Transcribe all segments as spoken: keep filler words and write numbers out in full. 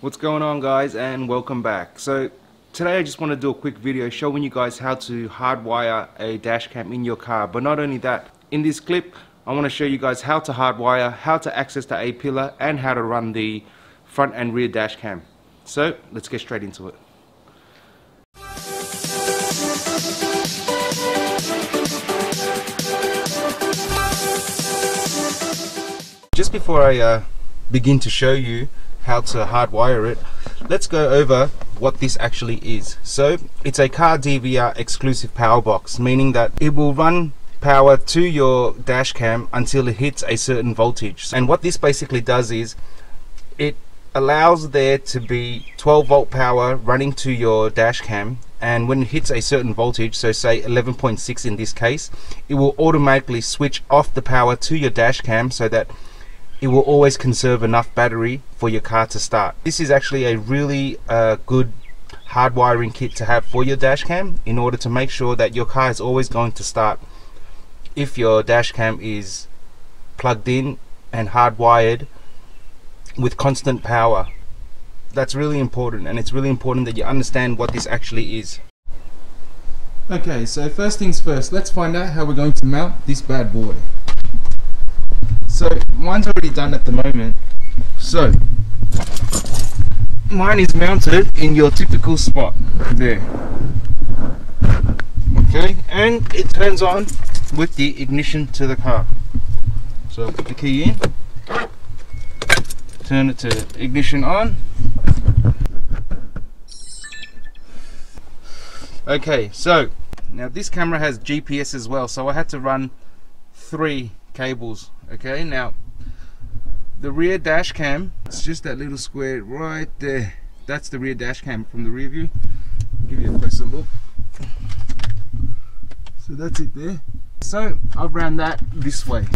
What's going on, guys, and welcome back. So today I just want to do a quick video showing you guys how to hardwire a dash cam in your car. But not only that, in this clip I want to show you guys how to hardwire, how to access the A pillar, and how to run the front and rear dash cam. So let's get straight into it. Just before I uh, begin to show you how to hardwire it, let's go over what this actually is. So it's a car D V R exclusive power box, meaning that it will run power to your dash cam until it hits a certain voltage. And what this basically does is it allows there to be twelve volt power running to your dash cam, and when it hits a certain voltage, so say eleven point six in this case, it will automatically switch off the power to your dash cam so that it will always conserve enough battery for your car to start. This is actually a really uh, good hardwiring kit to have for your dash cam in order to make sure that your car is always going to start if your dash cam is plugged in and hardwired with constant power. That's really important, and it's really important that you understand what this actually is. Okay, so first things first, let's find out how we're going to mount this bad boy. So mine's already done at the moment. So mine is mounted in your typical spot there. Okay, and it turns on with the ignition to the car. So I'll put the key in, turn it to ignition on. Okay, so now this camera has G P S as well, so I had to run three cables. Okay, now the rear dash cam, it's just that little square right there. That's the rear dash cam from the rear view. I'll give you a closer look. So that's it there. So I've ran that this way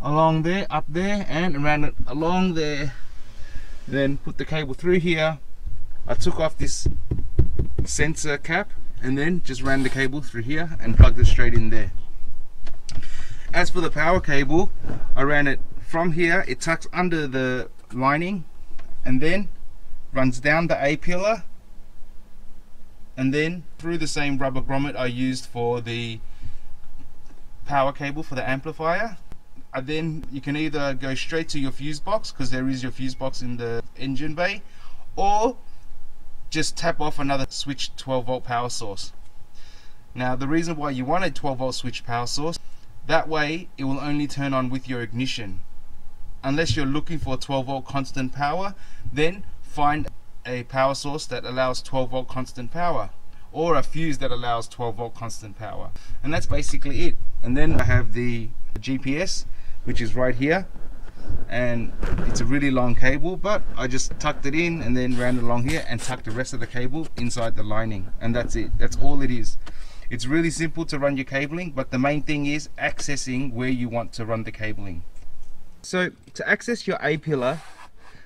along there, up there, and ran it along there, then put the cable through here. I took off this sensor cap and then just ran the cable through here and plugged it straight in there. As for the power cable, I ran it from here, it tucks under the lining and then runs down the A pillar and then through the same rubber grommet I used for the power cable for the amplifier. And then you can either go straight to your fuse box, because there is your fuse box in the engine bay, or just tap off another switch twelve volt power source. Now the reason why you want a twelve volt switch power source, that way it will only turn on with your ignition. Unless you're looking for twelve volt constant power, then find a power source that allows twelve volt constant power, or a fuse that allows twelve volt constant power. And that's basically it. And then I have the G P S, which is right here, and it's a really long cable, but I just tucked it in and then ran along here and tucked the rest of the cable inside the lining, and that's it. That's all it is. It's really simple to run your cabling, but the main thing is accessing where you want to run the cabling. So to access your A pillar,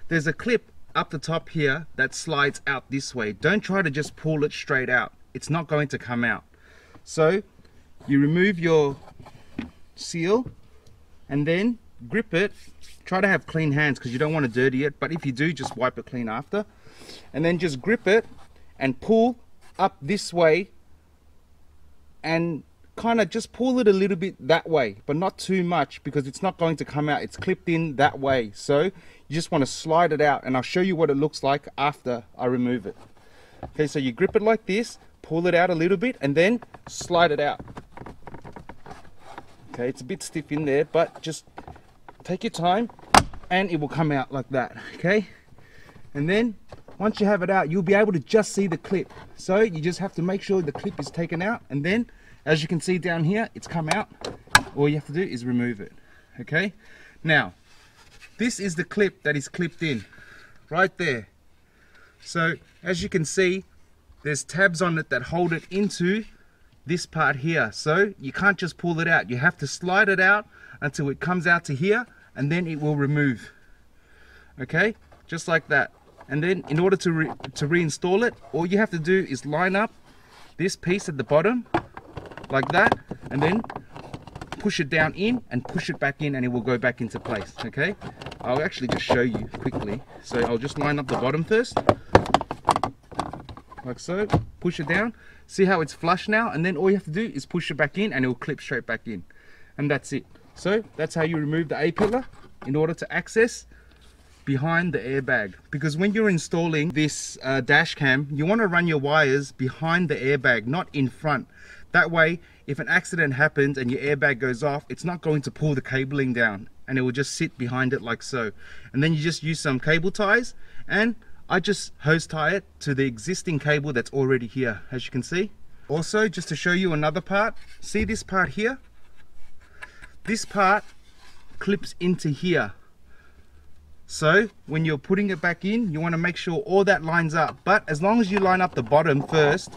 there's a clip up the top here that slides out this way. Don't try to just pull it straight out. It's not going to come out. So you remove your seal and then grip it. Try to have clean hands because you don't want to dirty it, but if you do, just wipe it clean after. And then just grip it and pull up this way, and kind of just pull it a little bit that way, but not too much, because it's not going to come out. It's clipped in that way, so you just want to slide it out, and I'll show you what it looks like after I remove it. Okay, so you grip it like this, pull it out a little bit, and then slide it out. Okay, it's a bit stiff in there, but just take your time and it will come out like that. Okay, and then once you have it out, you'll be able to just see the clip. So you just have to make sure the clip is taken out, and then as you can see down here, it's come out. All you have to do is remove it. Okay, now this is the clip that is clipped in right there. So as you can see, there's tabs on it that hold it into this part here, so you can't just pull it out. You have to slide it out until it comes out to here, and then it will remove. Okay, just like that. And then in order to, re to reinstall it, all you have to do is line up this piece at the bottom like that, and then push it down in and push it back in, and it will go back into place. Okay, I'll actually just show you quickly. So I'll just line up the bottom first, like so, push it down, see how it's flush now, and then all you have to do is push it back in and it will clip straight back in, and that's it. So that's how you remove the A pillar in order to access behind the airbag, because when you're installing this uh, dash cam, you want to run your wires behind the airbag, not in front. That way, if an accident happens and your airbag goes off, it's not going to pull the cabling down, and it will just sit behind it like so. And then you just use some cable ties, and I just hose tie it to the existing cable that's already here, as you can see. Also, just to show you another part, see this part here? This part clips into here. So when you're putting it back in, you want to make sure all that lines up. But as long as you line up the bottom first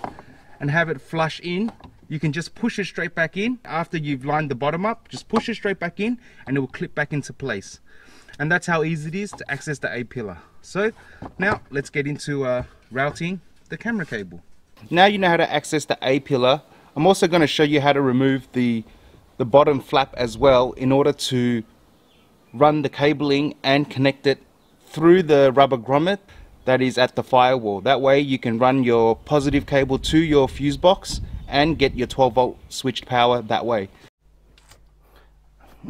and have it flush in, you can just push it straight back in. After you've lined the bottom up, just push it straight back in and it will clip back into place. And that's how easy it is to access the A pillar. So now let's get into uh, routing the camera cable. Now you know how to access the A pillar. I'm also going to show you how to remove the, the bottom flap as well, in order to run the cabling and connect it through the rubber grommet that is at the firewall. That way you can run your positive cable to your fuse box and get your twelve volt switched power that way.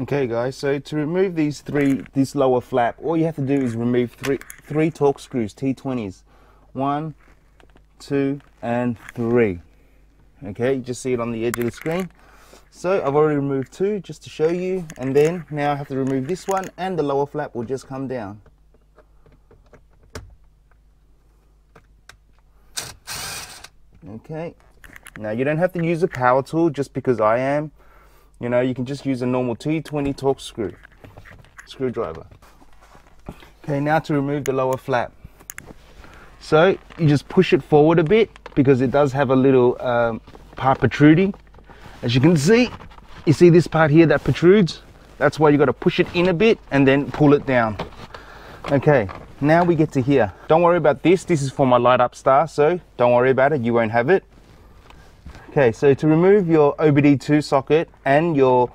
Okay guys, so to remove these three, this lower flap, all you have to do is remove three three Torx screws, T twenties, one, two and three. Okay, you just see it on the edge of the screen. So I've already removed two just to show you, and then now I have to remove this one, and the lower flap will just come down. Okay, now you don't have to use a power tool just because I am, you know, you can just use a normal T twenty Torx screw, screwdriver. Okay, now to remove the lower flap. So you just push it forward a bit, because it does have a little um, part protruding. As you can see, you see this part here that protrudes? That's why you got to push it in a bit and then pull it down. Okay, now we get to here. Don't worry about this, this is for my light up star, so don't worry about it, you won't have it. Okay, so to remove your O B D two socket and your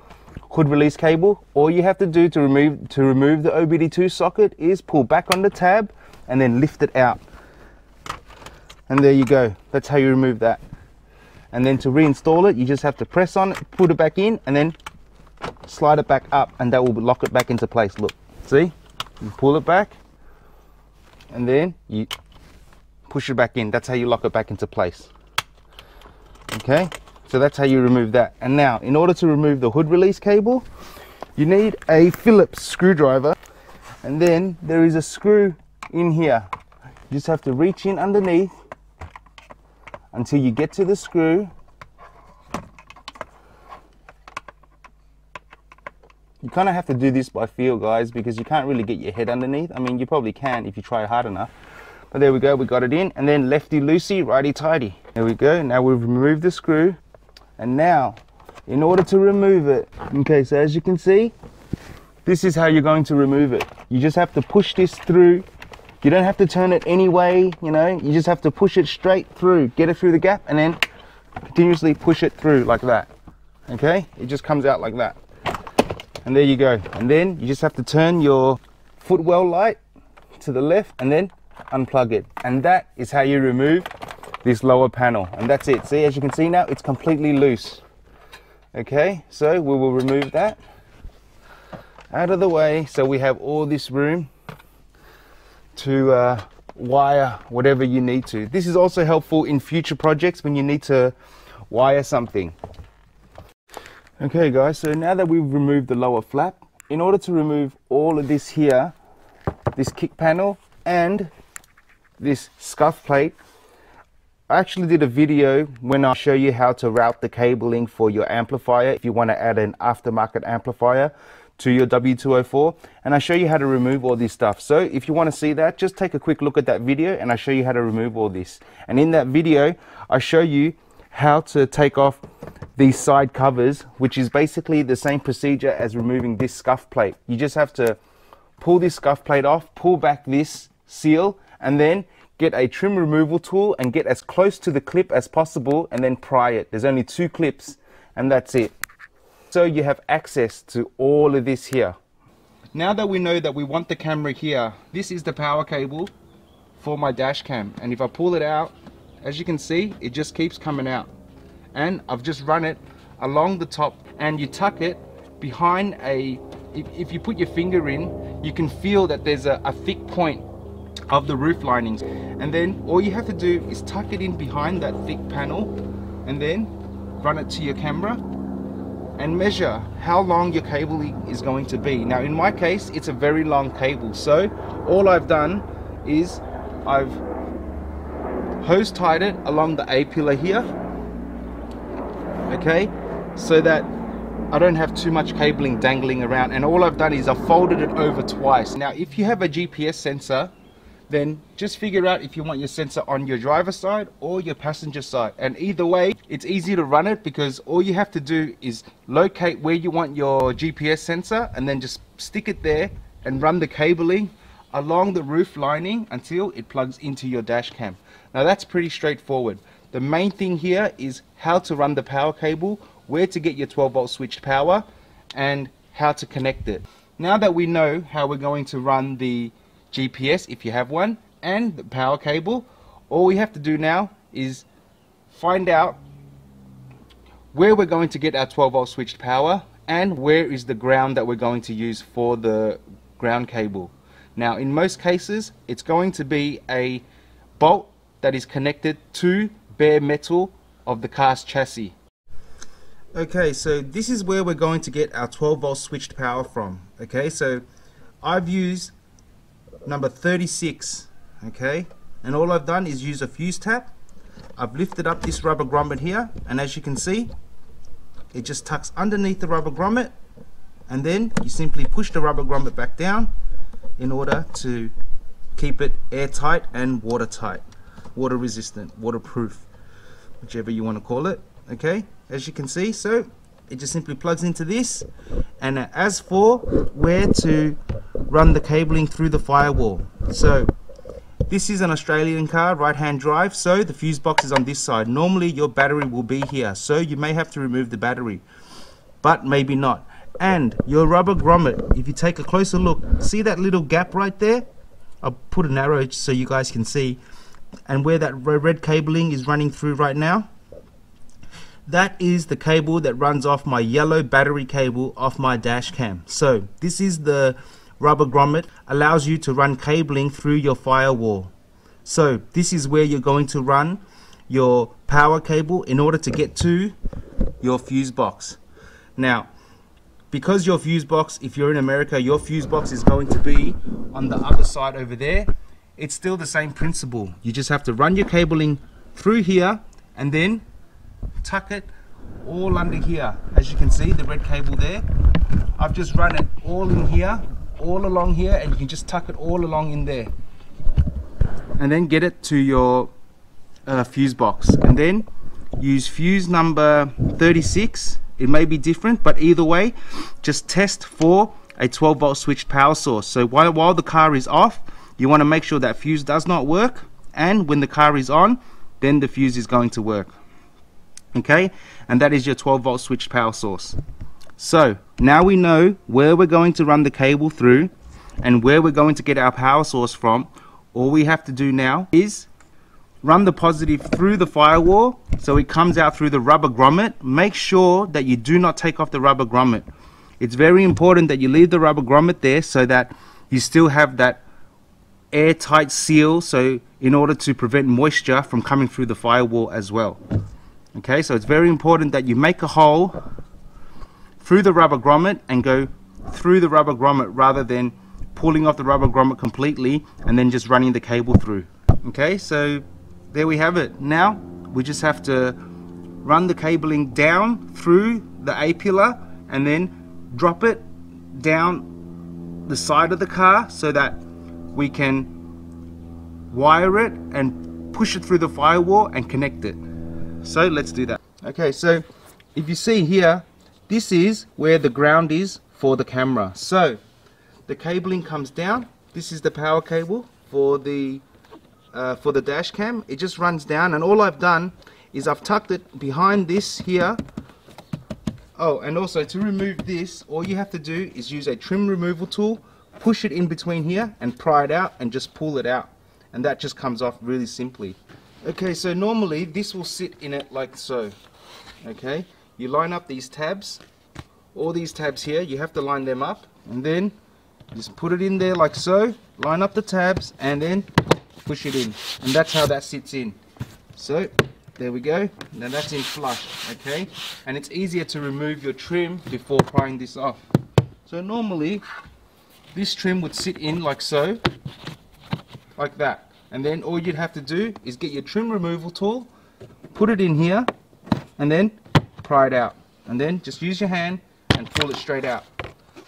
hood release cable, all you have to do to remove, to remove the O B D two socket is pull back on the tab and then lift it out. And there you go, that's how you remove that. And then to reinstall it, you just have to press on it, put it back in, and then slide it back up, and that will lock it back into place. Look, see, you pull it back and then you push it back in. That's how you lock it back into place. Okay, so that's how you remove that. And now, in order to remove the hood release cable, you need a Phillips screwdriver, and then there is a screw in here. You just have to reach in underneath until you get to the screw. You kind of have to do this by feel, guys, because you can't really get your head underneath. I mean, you probably can if you try hard enough. But there we go, we got it in. And then lefty loosey, righty tighty. There we go, now we've removed the screw. And now, in order to remove it, okay, so as you can see, this is how you're going to remove it. You just have to push this through. You don't have to turn it anyway, you know, you just have to push it straight through, get it through the gap, and then continuously push it through like that. Okay, it just comes out like that, and there you go. And then you just have to turn your footwell light to the left and then unplug it, and that is how you remove this lower panel. And that's it. See, as you can see now, it's completely loose. Okay, so we will remove that out of the way, so we have all this room to uh, wire whatever you need to. This is also helpful in future projects when you need to wire something. Okay guys, so now that we've removed the lower flap, in order to remove all of this here, this kick panel and this scuff plate, I actually did a video when I show you how to route the cabling for your amplifier if you want to add an aftermarket amplifier to your W two oh four, and I show you how to remove all this stuff. So if you want to see that, just take a quick look at that video, and I show you how to remove all this. And in that video, I show you how to take off these side covers, which is basically the same procedure as removing this scuff plate. You just have to pull this scuff plate off, pull back this seal, and then get a trim removal tool and get as close to the clip as possible, and then pry it. There's only two clips, and that's it. so you have access to all of this here. Now that we know that we want the camera here, this is the power cable for my dash cam, and if I pull it out, as you can see, it just keeps coming out. And I've just run it along the top, and you tuck it behind a, if, if you put your finger in, you can feel that there's a, a thick point of the roof linings, and then all you have to do is tuck it in behind that thick panel and then run it to your camera and measure how long your cable is going to be. Now in my case, it's a very long cable, so all I've done is I've hose tied it along the A pillar here, okay, so that I don't have too much cabling dangling around, and all I've done is I've folded it over twice. Now if you have a G P S sensor, then just figure out if you want your sensor on your driver's side or your passenger side, and either way it's easy to run it, because all you have to do is locate where you want your G P S sensor and then just stick it there and run the cabling along the roof lining until it plugs into your dash cam. Now that's pretty straightforward. The main thing here is how to run the power cable, where to get your twelve volt switched power, and how to connect it. Now that we know how we're going to run the G P S, if you have one, and the power cable, all we have to do now is find out where we're going to get our twelve volt switched power and where is the ground that we're going to use for the ground cable. Now in most cases it's going to be a bolt that is connected to bare metal of the car's chassis. Okay, so this is where we're going to get our twelve volt switched power from. Okay, so I've used number thirty-six, okay, and all I've done is use a fuse tap. I've lifted up this rubber grommet here, and as you can see, it just tucks underneath the rubber grommet, and then you simply push the rubber grommet back down in order to keep it airtight and watertight, water resistant, waterproof, whichever you want to call it. Okay, as you can see, so it just simply plugs into this. And as for where to run the cabling through the firewall, so this is an Australian car, right hand drive, so the fuse box is on this side. Normally your battery will be here, so you may have to remove the battery, but maybe not. And your rubber grommet, if you take a closer look, see that little gap right there? I'll put an arrow so you guys can see, and where that red cabling is running through right now, that is the cable that runs off my yellow battery cable off my dash cam. So this is the rubber grommet, allows you to run cabling through your firewall. So this is where you're going to run your power cable in order to get to your fuse box. Now because your fuse box, if you're in America, your fuse box is going to be on the other side over there, it's still the same principle. You just have to run your cabling through here and then tuck it all under here. As you can see, the red cable there, I've just run it all in here, all along here, and you can just tuck it all along in there and then get it to your uh, fuse box, and then use fuse number thirty-six. It may be different, but either way just test for a twelve volt switched power source. So while, while the car is off, you want to make sure that fuse does not work, and when the car is on, then the fuse is going to work. Okay, and that is your twelve volt switched power source. So now we know where we're going to run the cable through and where we're going to get our power source from. All we have to do now is run the positive through the firewall so it comes out through the rubber grommet. Make sure that you do not take off the rubber grommet. It's very important that you leave the rubber grommet there so that you still have that airtight seal, so in order to prevent moisture from coming through the firewall as well. Okay, so it's very important that you make a hole through the rubber grommet and go through the rubber grommet rather than pulling off the rubber grommet completely and then just running the cable through. Okay, so there we have it. Now we just have to run the cabling down through the A pillar and then drop it down the side of the car so that we can wire it and push it through the firewall and connect it. So let's do that. Okay, so if you see here, this is where the ground is for the camera. So the cabling comes down. This is the power cable for the uh, for the dash cam. It just runs down, and all I've done is I've tucked it behind this here. Oh, and also to remove this, all you have to do is use a trim removal tool, push it in between here and pry it out and just pull it out, and that just comes off really simply. Okay, so normally this will sit in it like so. Okay, you line up these tabs, all these tabs here, you have to line them up, and then just put it in there like so, line up the tabs and then push it in, and that's how that sits in. So there we go, now that's in flush. Okay, and it's easier to remove your trim before prying this off. So normally this trim would sit in like so, like that, and then all you'd have to do is get your trim removal tool, put it in here and then pry it out, and then just use your hand and pull it straight out,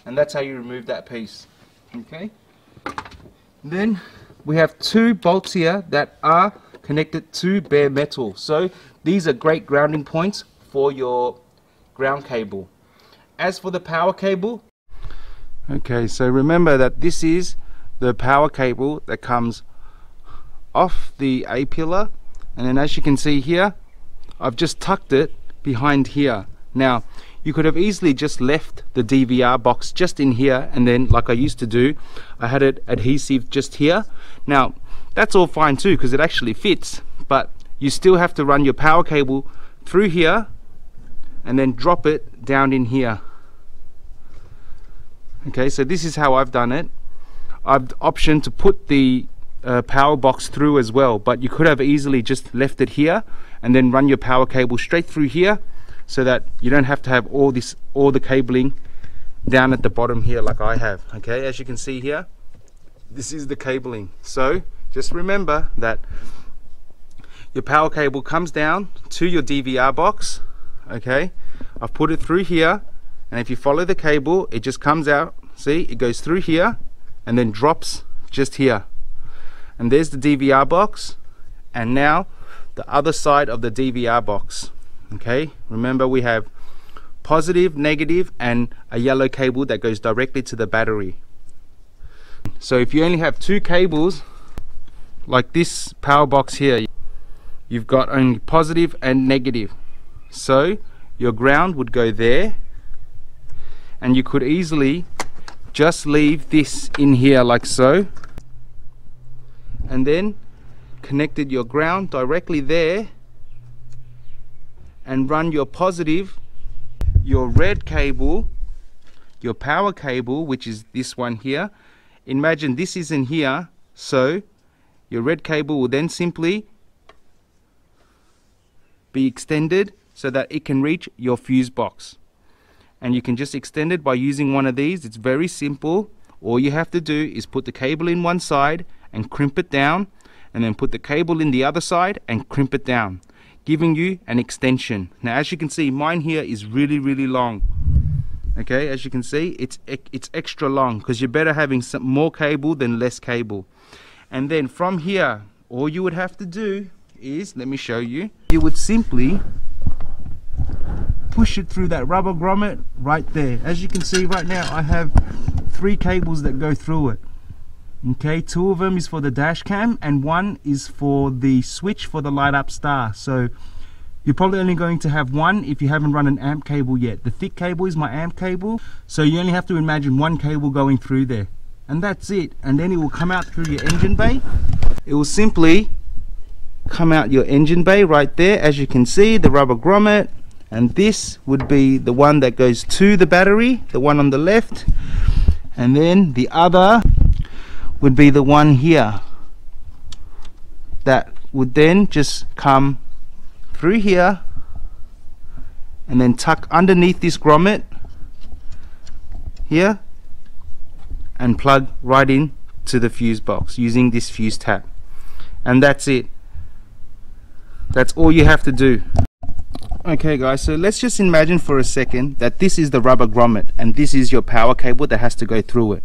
and that's how you remove that piece. Okay, then we have two bolts here that are connected to bare metal, so these are great grounding points for your ground cable. As for the power cable, okay, so remember that this is the power cable that comes off the A pillar, and then as you can see here, I've just tucked it behind here. Now you could have easily just left the D V R box just in here, and then like I used to do, I had it adhesive just here. Now that's all fine too because it actually fits, but you still have to run your power cable through here and then drop it down in here. Okay, so this is how I've done it. I've optioned to put the uh, power box through as well, but you could have easily just left it here and then run your power cable straight through here, so that you don't have to have all this, all the cabling down at the bottom here like I have. Okay, as you can see here, this is the cabling. So just remember that your power cable comes down to your D V R box. Okay, I've put it through here, and if you follow the cable, it just comes out. See, it goes through here and then drops just here, and there's the D V R box, and now the other side of the D V R box. Okay, remember we have positive, negative and a yellow cable that goes directly to the battery. So if you only have two cables like this power box here, you've got only positive and negative, so your ground would go there, and you could easily just leave this in here like so, and then connected your ground directly there and run your positive, your red cable, your power cable, which is this one here. Imagine this is in here, so your red cable will then simply be extended so that it can reach your fuse box, and you can just extend it by using one of these. It's very simple. All you have to do is put the cable in one side and crimp it down, and then put the cable in the other side and crimp it down, giving you an extension. Now as you can see, mine here is really really long. Okay, as you can see, it's it's extra long because you're better having some more cable than less cable. And then from here, all you would have to do is, let me show you, you would simply push it through that rubber grommet right there. As you can see right now, I have three cables that go through it. Okay, two of them is for the dash cam and one is for the switch for the light up star. So you're probably only going to have one if you haven't run an amp cable yet. The thick cable is my amp cable, so you only have to imagine one cable going through there, and that's it. And then it will come out through your engine bay. It will simply come out your engine bay right there, as you can see, the rubber grommet. And this would be the one that goes to the battery, the one on the left, and then the other would be the one here that would then just come through here and then tuck underneath this grommet here and plug right in to the fuse box using this fuse tap, and that's it. That's all you have to do. Okay guys, so let's just imagine for a second that this is the rubber grommet and this is your power cable that has to go through it.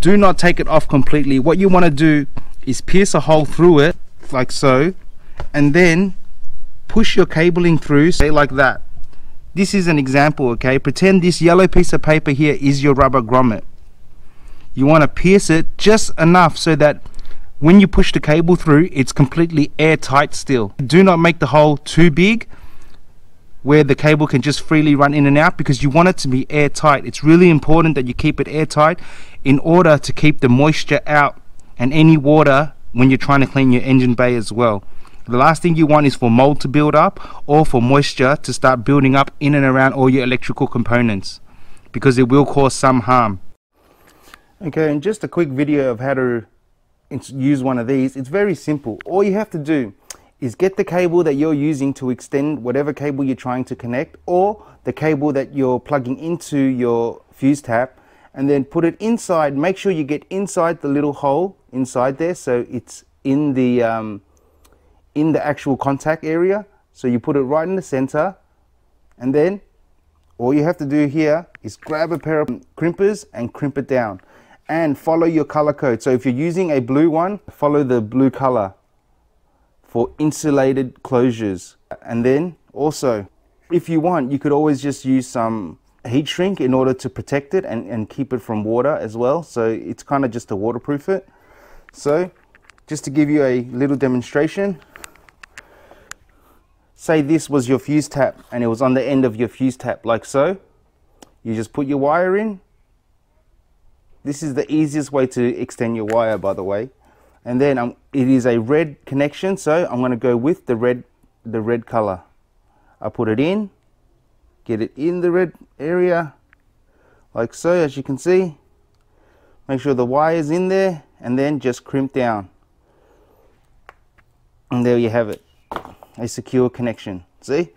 Do not take it off completely. What you want to do is pierce a hole through it like so, and then push your cabling through, say like that. This is an example. Okay, pretend this yellow piece of paper here is your rubber grommet. You want to pierce it just enough so that when you push the cable through, it's completely airtight still. Do not make the hole too big where the cable can just freely run in and out, because you want it to be airtight. It's really important that you keep it airtight in order to keep the moisture out and any water when you're trying to clean your engine bay as well. The last thing you want is for mold to build up or for moisture to start building up in and around all your electrical components, because it will cause some harm. Okay, and just a quick video of how to use one of these. It's very simple. All you have to do is get the cable that you're using to extend whatever cable you're trying to connect, or the cable that you're plugging into your fuse tap, and then put it inside. Make sure you get inside the little hole inside there, so it's in the um, in the actual contact area. So you put it right in the center, and then all you have to do here is grab a pair of crimpers and crimp it down, and follow your color code. So if you're using a blue one, follow the blue color for insulated closures. And then also, if you want, you could always just use some heat shrink in order to protect it and, and keep it from water as well. So it's kind of just to waterproof it. So just to give you a little demonstration, say this was your fuse tap and it was on the end of your fuse tap like so. You just put your wire in. This is the easiest way to extend your wire, by the way. And then um, it is a red connection, so I'm going to go with the red, the red color. I put it in, get it in the red area, like so, as you can see. Make sure the wire is in there, and then just crimp down. And there you have it, a secure connection. See?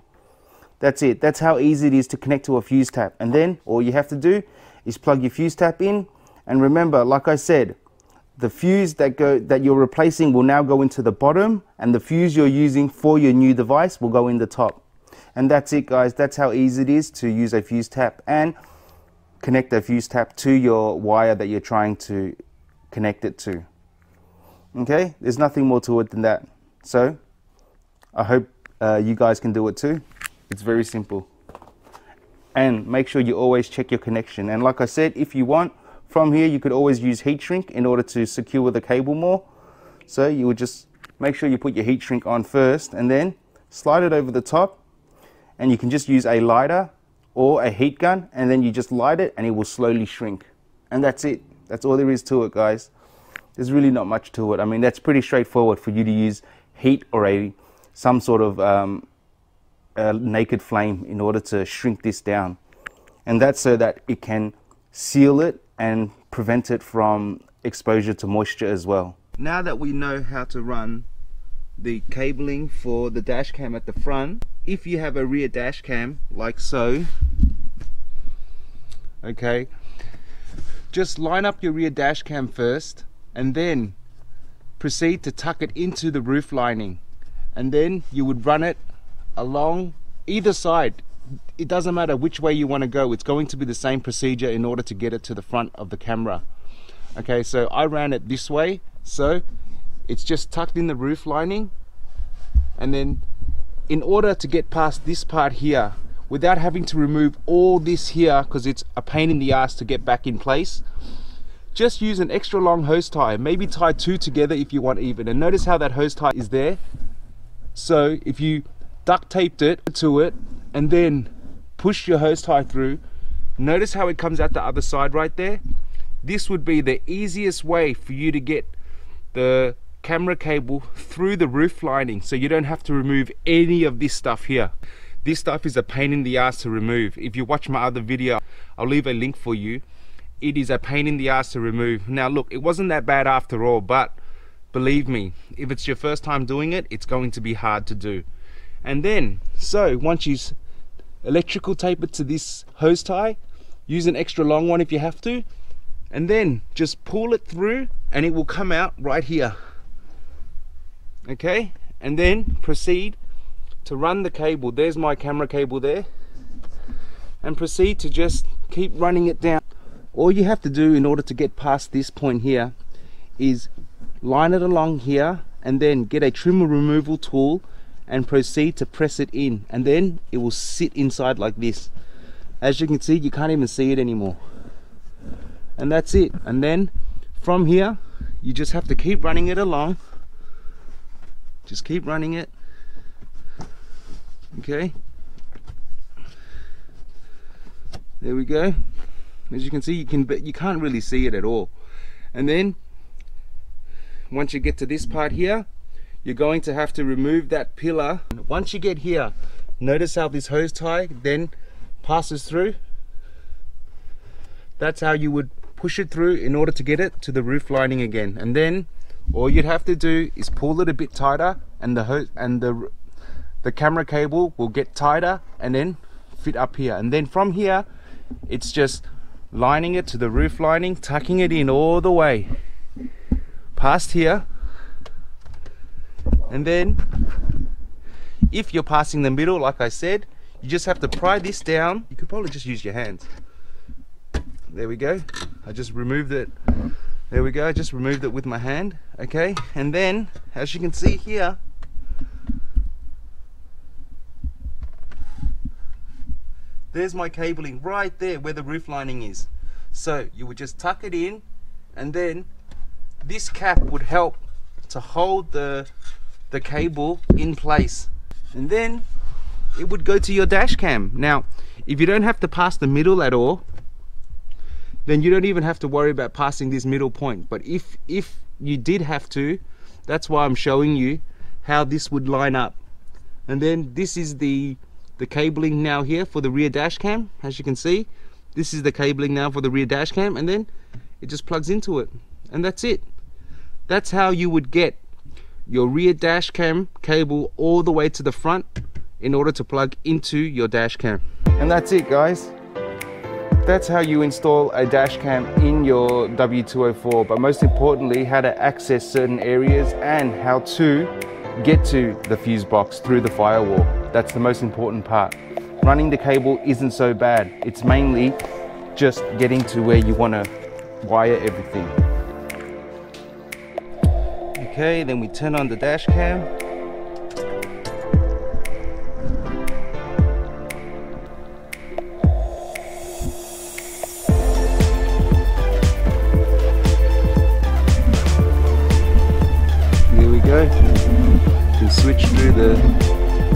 That's it. That's how easy it is to connect to a fuse tap. And then all you have to do is plug your fuse tap in, and remember, like I said, the fuse that go that you're replacing will now go into the bottom, and the fuse you're using for your new device will go in the top. And that's it, guys. That's how easy it is to use a fuse tap and connect a fuse tap to your wire that you're trying to connect it to. Okay, there's nothing more to it than that. So I hope uh, you guys can do it too. It's very simple. And make sure you always check your connection. And like I said, if you want, from here, you could always use heat shrink in order to secure the cable more. So you would just make sure you put your heat shrink on first, and then slide it over the top, and you can just use a lighter or a heat gun, and then you just light it and it will slowly shrink. And that's it. That's all there is to it, guys. There's really not much to it. I mean, that's pretty straightforward for you to use heat or a some sort of um, a naked flame in order to shrink this down. And that's so that it can seal it and prevent it from exposure to moisture as well. Now that we know how to run the cabling for the dash cam at the front, if you have a rear dash cam like so, okay, just line up your rear dash cam first, and then proceed to tuck it into the roof lining, and then you would run it along either side. It doesn't matter which way you want to go, it's going to be the same procedure in order to get it to the front of the camera. Okay, so I ran it this way, so it's just tucked in the roof lining, and then in order to get past this part here without having to remove all this here, because it's a pain in the ass to get back in place, just use an extra long hose tie. Maybe tie two together if you want even, and notice how that hose tie is there. So if you duct taped it to it and then push your hose tie through, notice how it comes out the other side right there. This would be the easiest way for you to get the camera cable through the roof lining, so you don't have to remove any of this stuff here. This stuff is a pain in the ass to remove. If you watch my other video, I'll leave a link for you. It is a pain in the ass to remove. Now look, it wasn't that bad after all, but believe me, if it's your first time doing it, it's going to be hard to do. And then, so once you electrical tape it to this hose tie, use an extra long one if you have to, and then just pull it through and it will come out right here. Okay, and then proceed to run the cable. There's my camera cable there, and proceed to just keep running it down. All you have to do in order to get past this point here is line it along here, and then get a trimmer removal tool and proceed to press it in, and then it will sit inside like this. As you can see, you can't even see it anymore. And that's it. And then from here, you just have to keep running it along. Just keep running it. Okay, There we go. As you can see, you can but you can't really see it at all. And then once you get to this part here, you're going to have to remove that pillar. Once you get here, notice how this hose tie then passes through. That's how you would push it through in order to get it to the roof lining again. And then all you'd have to do is pull it a bit tighter, and the hose and the the camera cable will get tighter and then fit up here. And then from here, it's just lining it to the roof lining, tucking it in all the way past here. And then if you're passing the middle, like I said, you just have to pry this down. You could probably just use your hands. There we go. I just removed it. There we go. I just removed it with my hand. Okay. And then as you can see here, there's my cabling right there where the roof lining is. So you would just tuck it in, and then this cap would help to hold the the cable in place, and then it would go to your dash cam. Now if you don't have to pass the middle at all, then you don't even have to worry about passing this middle point. But if if you did have to, that's why I'm showing you how this would line up. And then this is the the cabling now here for the rear dash cam. As you can see, this is the cabling now for the rear dash cam, and then it just plugs into it, and that's it. That's how you would get your rear dash cam cable all the way to the front in order to plug into your dash cam. And that's it, guys. That's how you install a dash cam in your W two oh four, but most importantly, how to access certain areas and how to get to the fuse box through the firewall. That's the most important part. Running the cable isn't so bad. It's mainly just getting to where you want to wire everything. Okay, then we turn on the dash cam. Here we go. You can switch through the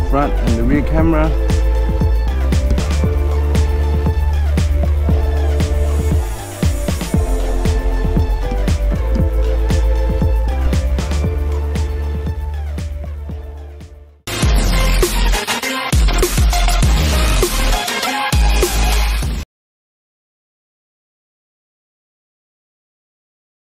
front and the rear camera.